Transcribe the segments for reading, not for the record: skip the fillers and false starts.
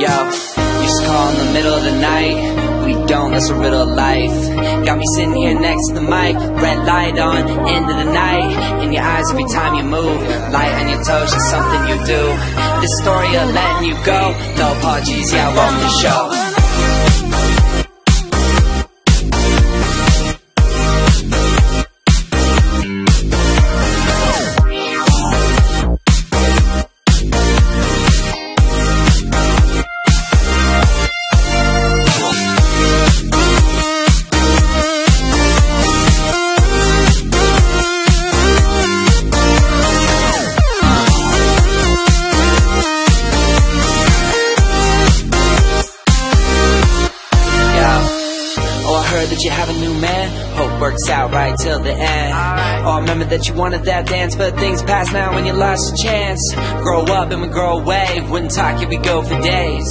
Yo, you just call in the middle of the night. We don't, that's a riddle of life. Got me sitting here next to the mic. Red light on, end of the night. In your eyes every time you move. Light on your toes, just something you do. This story of letting you go. No apologies, yeah, I won't be show. That you have a new man, hope works out right till the end. Oh, I remember that you wanted that dance, but things pass now when you lost your chance. Grow up and we grow away, wouldn't talk if we go for days.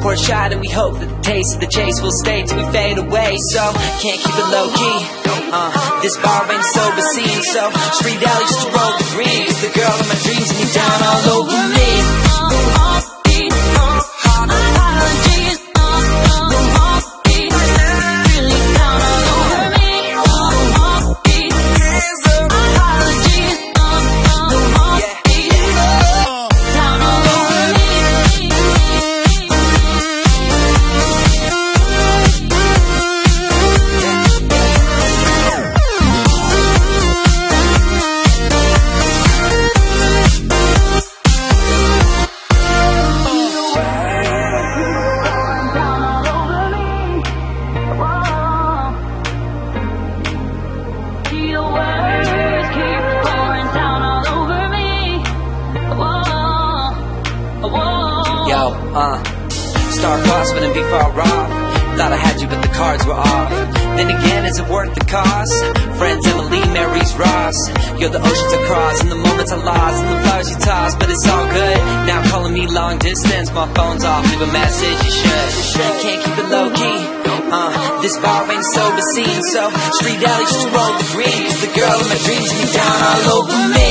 Pour a shot and we hope that the taste of the chase will stay till we fade away. So, can't keep it low key. This bar ain't sober scene, so street alley just a roll the green. It's the girl of my dreams and you're down all over me. Start gossiping and be far off. Thought I had you but the cards were off. Then again, is it worth the cost? Friends Emily, Mary's Ross. You're the oceans across, and the moments I lost, and the flowers you tossed, but it's all good. Now calling me long distance, my phone's off, leave a message, you should. Can't keep it low key, this bar ain't sober scene, so street alley just to roll the breeze. The girl of my dreams and you're down all over me.